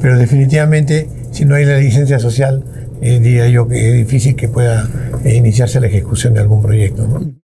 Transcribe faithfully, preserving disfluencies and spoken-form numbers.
pero definitivamente si no hay la licencia social, eh, diría yo que es difícil que pueda eh, iniciarse la ejecución de algún proyecto, ¿no?